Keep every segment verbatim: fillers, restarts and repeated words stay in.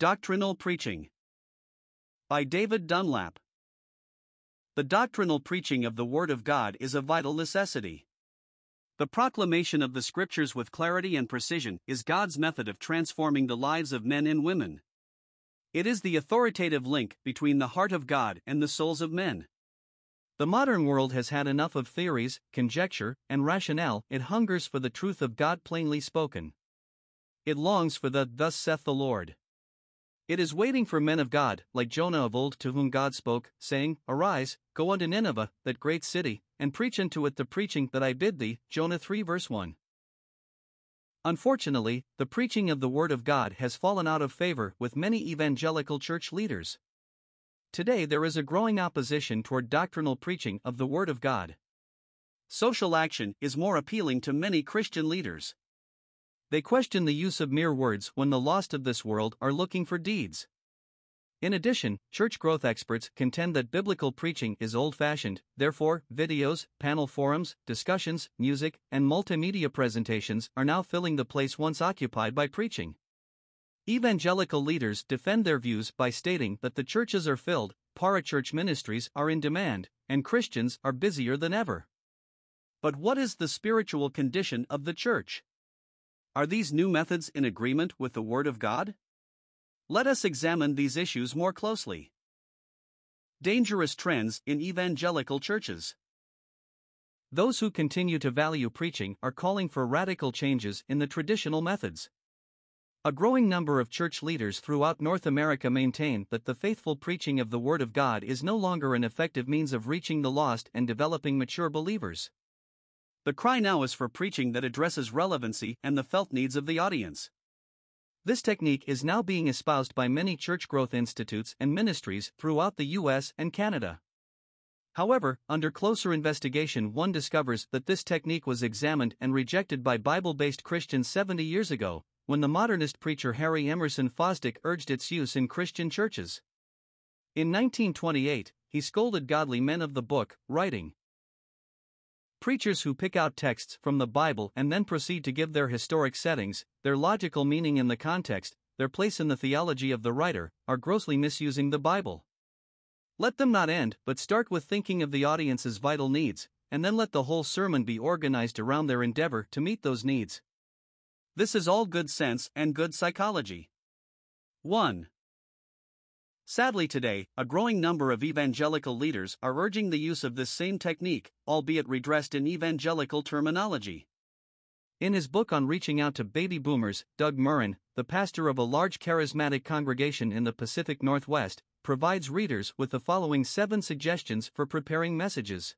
Doctrinal Preaching by David Dunlap. The doctrinal preaching of the Word of God is a vital necessity. The proclamation of the Scriptures with clarity and precision is God's method of transforming the lives of men and women. It is the authoritative link between the heart of God and the souls of men. The modern world has had enough of theories, conjecture, and rationale. It hungers for the truth of God plainly spoken. It longs for the "Thus saith the Lord." It is waiting for men of God, like Jonah of old, to whom God spoke, saying, "Arise, go unto Nineveh, that great city, and preach unto it the preaching that I bid thee," Jonah three verse one. Unfortunately, the preaching of the Word of God has fallen out of favor with many evangelical church leaders. Today there is a growing opposition toward doctrinal preaching of the Word of God. Social action is more appealing to many Christian leaders. They question the use of mere words when the lost of this world are looking for deeds. In addition, church growth experts contend that biblical preaching is old-fashioned. Therefore, videos, panel forums, discussions, music, and multimedia presentations are now filling the place once occupied by preaching. Evangelical leaders defend their views by stating that the churches are filled, parachurch ministries are in demand, and Christians are busier than ever. But what is the spiritual condition of the church? Are these new methods in agreement with the Word of God? Let us examine these issues more closely. Dangerous trends in evangelical churches. Those who continue to value preaching are calling for radical changes in the traditional methods. A growing number of church leaders throughout North America maintain that the faithful preaching of the Word of God is no longer an effective means of reaching the lost and developing mature believers. The cry now is for preaching that addresses relevancy and the felt needs of the audience. This technique is now being espoused by many church growth institutes and ministries throughout the U S and Canada. However, under closer investigation, one discovers that this technique was examined and rejected by Bible-based Christians seventy years ago, when the modernist preacher Harry Emerson Fosdick urged its use in Christian churches. In nineteen twenty-eight, he scolded godly men of the book, writing, "Preachers who pick out texts from the Bible and then proceed to give their historic settings, their logical meaning in the context, their place in the theology of the writer, are grossly misusing the Bible. Let them not end but start with thinking of the audience's vital needs, and then let the whole sermon be organized around their endeavor to meet those needs." This is all good sense and good psychology. one Sadly today, a growing number of evangelical leaders are urging the use of this same technique, albeit redressed in evangelical terminology. In his book on reaching out to baby boomers, Doug Murren, the pastor of a large charismatic congregation in the Pacific Northwest, provides readers with the following seven suggestions for preparing messages.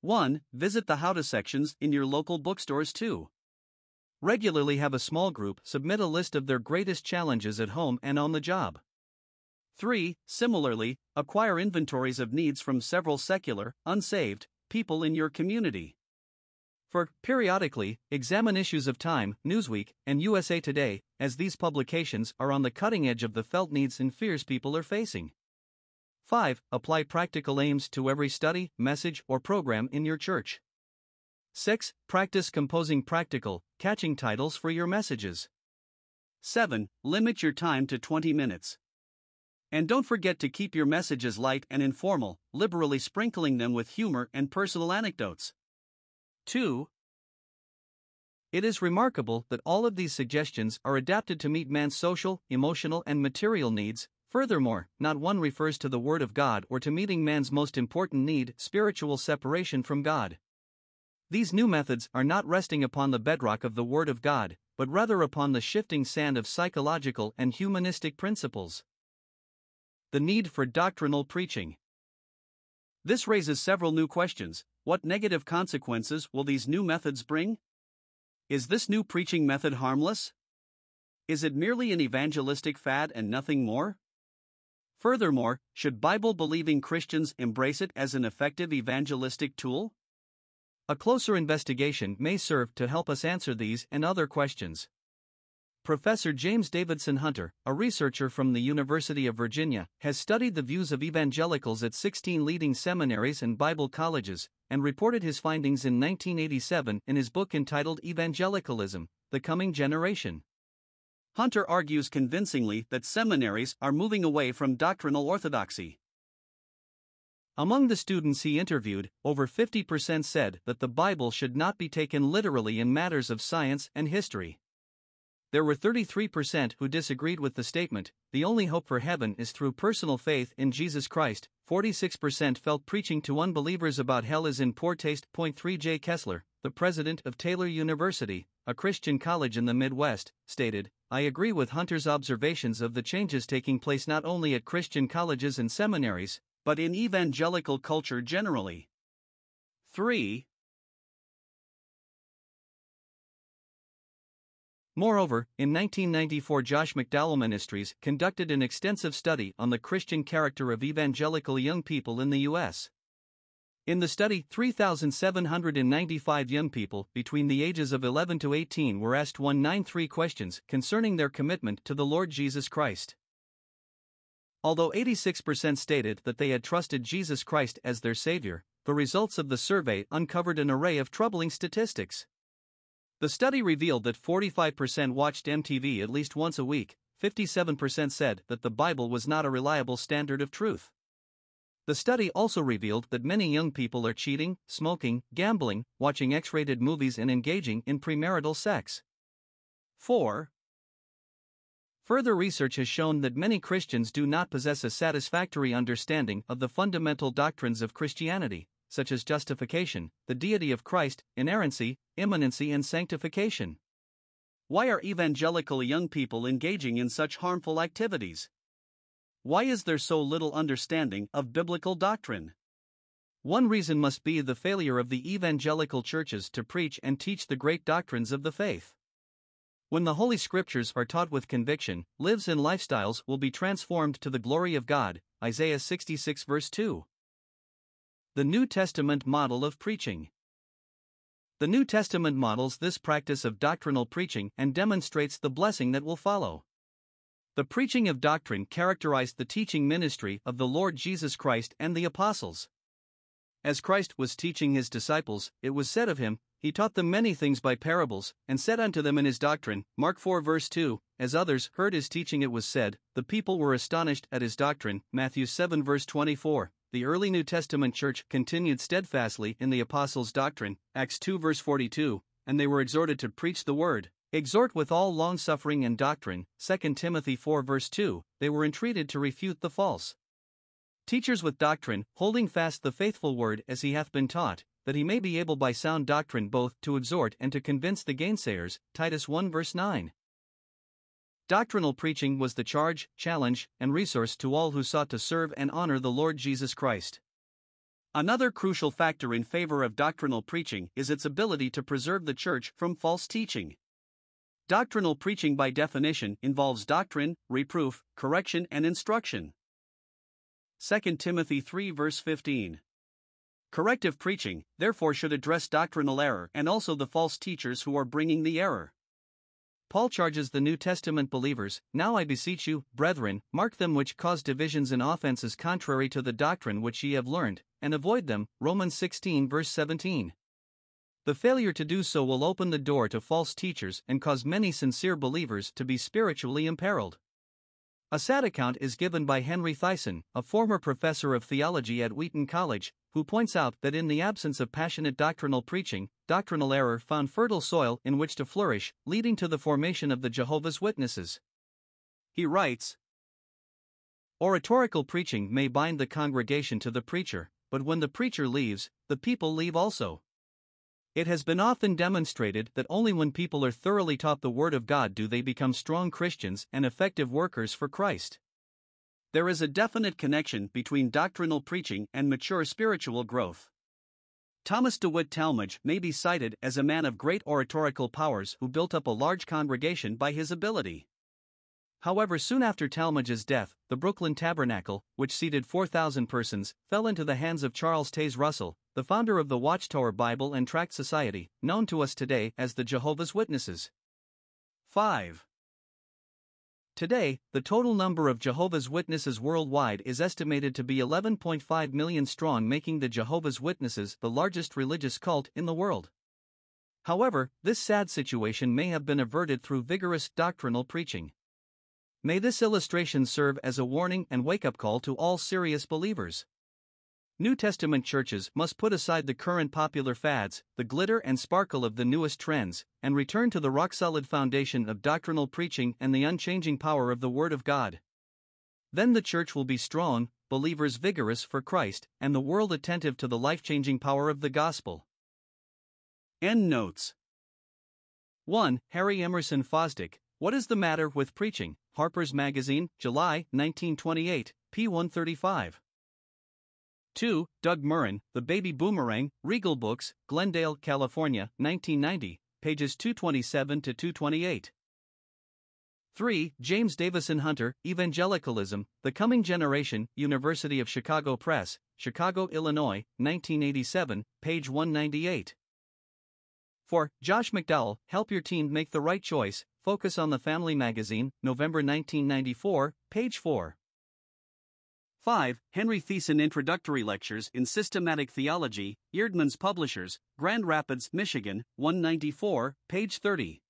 one Visit the how-to sections in your local bookstores. two Regularly have a small group submit a list of their greatest challenges at home and on the job. three Similarly, acquire inventories of needs from several secular, unsaved people in your community. four Periodically, examine issues of Time, Newsweek, and U S A Today, as these publications are on the cutting edge of the felt needs and fears people are facing. five Apply practical aims to every study, message, or program in your church. six Practice composing practical, catching titles for your messages. seven Limit your time to twenty minutes. And don't forget to keep your messages light and informal, liberally sprinkling them with humor and personal anecdotes. two It is remarkable that all of these suggestions are adapted to meet man's social, emotional, and material needs. Furthermore, not one refers to the Word of God or to meeting man's most important need, spiritual separation from God. These new methods are not resting upon the bedrock of the Word of God, but rather upon the shifting sand of psychological and humanistic principles. The need for doctrinal preaching. This raises several new questions. What negative consequences will these new methods bring? Is this new preaching method harmless? Is it merely an evangelistic fad and nothing more? Furthermore, should Bible-believing Christians embrace it as an effective evangelistic tool? A closer investigation may serve to help us answer these and other questions. Professor James Davison Hunter, a researcher from the University of Virginia, has studied the views of evangelicals at sixteen leading seminaries and Bible colleges, and reported his findings in nineteen eighty-seven in his book entitled Evangelicalism: The Coming Generation. Hunter argues convincingly that seminaries are moving away from doctrinal orthodoxy. Among the students he interviewed, over fifty percent said that the Bible should not be taken literally in matters of science and history. There were thirty-three percent who disagreed with the statement, the only hope for heaven is through personal faith in Jesus Christ. forty-six percent felt preaching to unbelievers about hell is in poor taste. .three J. Kessler, the president of Taylor University, a Christian college in the Midwest, stated, "I agree with Hunter's observations of the changes taking place not only at Christian colleges and seminaries, but in evangelical culture generally." three Moreover, in nineteen ninety-four, Josh McDowell Ministries conducted an extensive study on the Christian character of evangelical young people in the U S In the study, three thousand seven hundred ninety-five young people between the ages of eleven to eighteen were asked one hundred ninety-three questions concerning their commitment to the Lord Jesus Christ. Although eighty-six percent stated that they had trusted Jesus Christ as their Savior, the results of the survey uncovered an array of troubling statistics. The study revealed that forty-five percent watched M T V at least once a week, fifty-seven percent said that the Bible was not a reliable standard of truth. The study also revealed that many young people are cheating, smoking, gambling, watching X-rated movies and engaging in premarital sex. four Further research has shown that many Christians do not possess a satisfactory understanding of the fundamental doctrines of Christianity, such as justification, the deity of Christ, inerrancy, immanency and sanctification. Why are evangelical young people engaging in such harmful activities? Why is there so little understanding of biblical doctrine? One reason must be the failure of the evangelical churches to preach and teach the great doctrines of the faith. When the Holy Scriptures are taught with conviction, lives and lifestyles will be transformed to the glory of God, Isaiah sixty-six verse two. The New Testament model of preaching. The New Testament models this practice of doctrinal preaching and demonstrates the blessing that will follow. The preaching of doctrine characterized the teaching ministry of the Lord Jesus Christ and the apostles. As Christ was teaching his disciples, it was said of him, "He taught them many things by parables, and said unto them in his doctrine," Mark four verse two, "As others heard his teaching it was said, the people were astonished at his doctrine," Matthew seven verse twenty-four. The early New Testament church continued steadfastly in the apostles' doctrine, Acts two verse forty-two, and they were exhorted to preach the word, exhort with all longsuffering and doctrine, Second Timothy four verse two, they were entreated to refute the false teachers with doctrine, holding fast the faithful word as he hath been taught, that he may be able by sound doctrine both to exhort and to convince the gainsayers, Titus one verse nine. Doctrinal preaching was the charge, challenge, and resource to all who sought to serve and honor the Lord Jesus Christ. Another crucial factor in favor of doctrinal preaching is its ability to preserve the church from false teaching. Doctrinal preaching by definition involves doctrine, reproof, correction, and instruction. Second Timothy three verse fifteen. Corrective preaching, therefore, should address doctrinal error and also the false teachers who are bringing the error. Paul charges the New Testament believers, "Now I beseech you, brethren, mark them which cause divisions and offenses contrary to the doctrine which ye have learned, and avoid them," Romans sixteen verse seventeen. The failure to do so will open the door to false teachers and cause many sincere believers to be spiritually imperiled. A sad account is given by Henry Thiessen, a former professor of theology at Wheaton College, who points out that in the absence of passionate doctrinal preaching, doctrinal error found fertile soil in which to flourish, leading to the formation of the Jehovah's Witnesses. He writes, "Oratorical preaching may bind the congregation to the preacher, but when the preacher leaves, the people leave also. It has been often demonstrated that only when people are thoroughly taught the Word of God do they become strong Christians and effective workers for Christ." There is a definite connection between doctrinal preaching and mature spiritual growth. Thomas DeWitt Talmadge may be cited as a man of great oratorical powers who built up a large congregation by his ability. However, soon after Talmadge's death, the Brooklyn Tabernacle, which seated four thousand persons, fell into the hands of Charles Taze Russell, the founder of the Watchtower Bible and Tract Society, known to us today as the Jehovah's Witnesses. five Today, the total number of Jehovah's Witnesses worldwide is estimated to be eleven point five million strong, making the Jehovah's Witnesses the largest religious cult in the world. However, this sad situation may have been averted through vigorous doctrinal preaching. May this illustration serve as a warning and wake-up call to all serious believers. New Testament churches must put aside the current popular fads, the glitter and sparkle of the newest trends, and return to the rock-solid foundation of doctrinal preaching and the unchanging power of the Word of God. Then the church will be strong, believers vigorous for Christ, and the world attentive to the life-changing power of the gospel. End notes. one. Harry Emerson Fosdick, What is the Matter with Preaching? Harper's Magazine, July, nineteen twenty-eight, p. one thirty-five. two. Doug Murren, The Baby Boomerang, Regal Books, Glendale, California, nineteen ninety, pages two twenty-seven to two twenty-eight. three. James Davison Hunter, Evangelicalism, The Coming Generation, University of Chicago Press, Chicago, Illinois, nineteen eighty-seven, page one ninety-eight. four. Josh McDowell, Help Your Teen Make the Right Choice, Focus on the Family Magazine, November nineteen ninety-four, page four. five. Henry Thiessen Introductory Lectures in Systematic Theology, Eerdmans Publishers, Grand Rapids, Michigan, one ninety-four, page thirty.